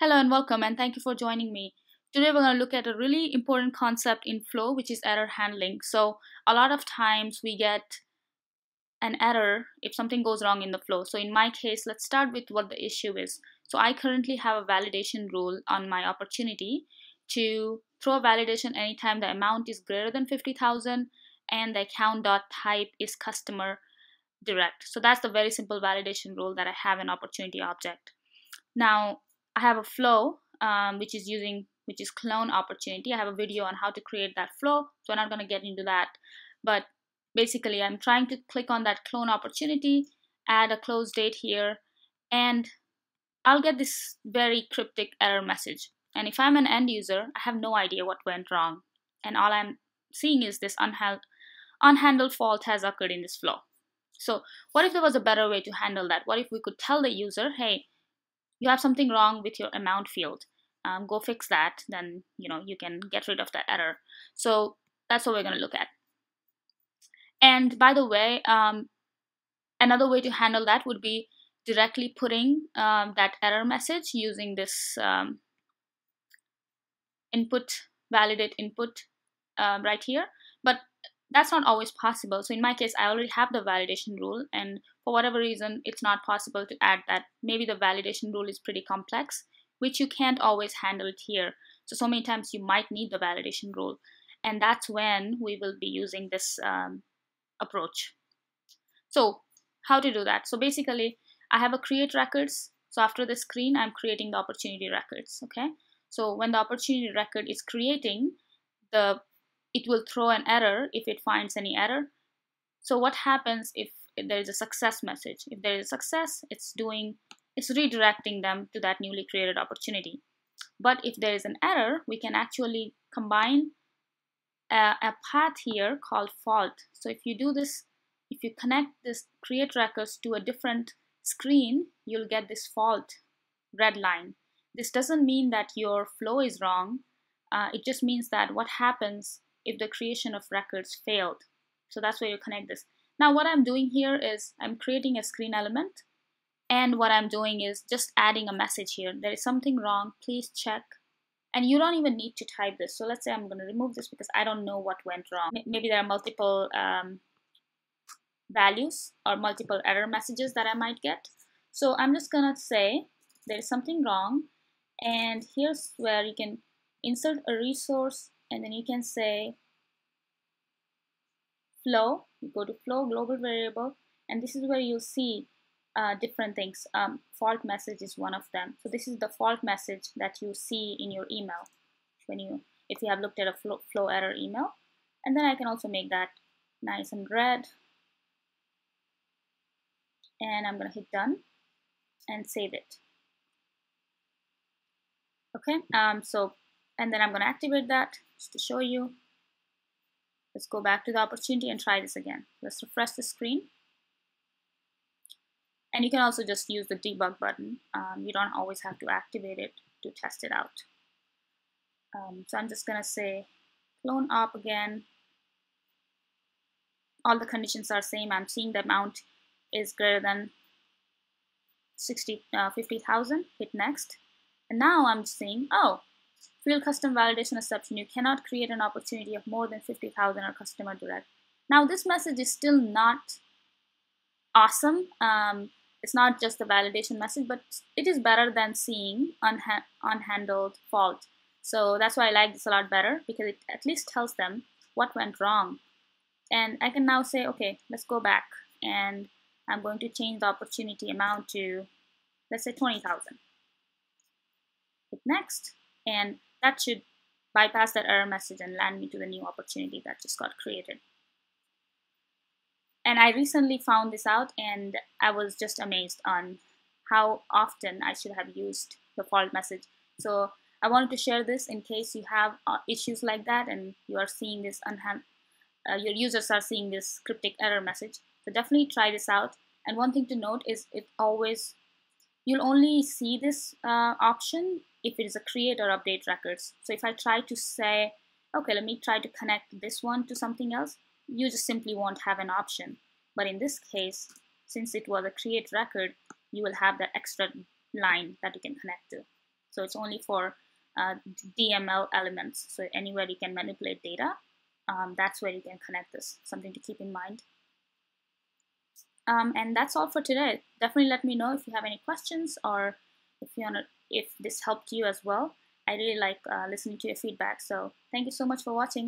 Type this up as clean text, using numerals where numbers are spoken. Hello and welcome, and thank you for joining me. Today we're going to look at a really important concept in Flow, which is error handling. So a lot of times we get an error if something goes wrong in the flow. So in my case, let's start with what the issue is. So I currently have a validation rule on my opportunity to throw a validation anytime the amount is greater than 50,000 and the account.type is customer direct. So that's the very simple validation rule that I have an opportunity object. Now, I have a flow which is clone opportunity. I have a video on how to create that flow, so I'm not going to get into that. But basically, I'm trying to click on that clone opportunity, add a close date here, and I'll get this very cryptic error message. And if I'm an end user, I have no idea what went wrong, and all I'm seeing is this unhandled fault has occurred in this flow. So what if there was a better way to handle that? What if we could tell the user, hey, you have something wrong with your amount field. Go fix that. Then you can get rid of that error. So that's what we're going to look at. And by the way, another way to handle that would be directly putting that error message using this input validate input right here. But that's not always possible. So in my case, I already have the validation rule, and for whatever reason, it's not possible to add that. Maybe the validation rule is pretty complex, which you can't always handle it here. So many times you might need the validation rule, and that's when we will be using this approach. So how to do that? So basically, I have a create records. So after the screen, I'm creating the opportunity records. Okay. So when the opportunity record is creating, it will throw an error if it finds any error. So what happens if there is a success message? If there is a success, it's redirecting them to that newly created opportunity. But if there is an error, we can actually combine a path here called fault. So if you do this, if you connect this create records to a different screen, you'll get this fault red line. This doesn't mean that your flow is wrong. It just means that what happens if the creation of records failed. So that's where you connect this. Now what I'm doing here is I'm creating a screen element, and what I'm doing is just adding a message here. There is something wrong, please check. And you don't even need to type this. So let's say I'm going to remove this because I don't know what went wrong. Maybe there are multiple values or multiple error messages that I might get. So I'm just going to say there is something wrong, and here's where you can insert a resource. And then you can say flow, you go to flow, global variable, and this is where you'll see different things. Fault message is one of them. So this is the fault message that you see in your email if you have looked at a flow error email. And then I can also make that nice and red. And I'm going to hit done and save it. Okay, and then I'm going to activate that just to show you. Let's go back to the opportunity and try this again. Let's refresh the screen. And you can also just use the debug button. You don't always have to activate it to test it out. So I'm just going to say clone op again. All the conditions are same. I'm seeing the amount is greater than 50,000. Hit next. And now I'm saying, oh, field custom validation exception. You cannot create an opportunity of more than 50,000 or customer direct. Now this message is still not awesome. It's not just the validation message, but it is better than seeing unhandled fault. So that's why I like this a lot better, because it at least tells them what went wrong. And I can now say, okay, let's go back, and I'm going to change the opportunity amount to, let's say, 20,000. Hit next. And that should bypass that error message and land me to the new opportunity that just got created. And I recently found this out, and I was just amazed on how often I should have used the fault message. So I wanted to share this in case you have issues like that, and you are seeing this your users are seeing this cryptic error message. So definitely try this out. And one thing to note is you'll only see this option if it is a create or update records. So if I try to say, okay, let me try to connect this one to something else, you just simply won't have an option. But in this case, since it was a create record, you will have that extra line that you can connect to. So it's only for DML elements. So anywhere you can manipulate data, that's where you can connect this. Something to keep in mind. And that's all for today. Definitely let me know if you have any questions, or if this helped you as well. I really like listening to your feedback. So thank you so much for watching.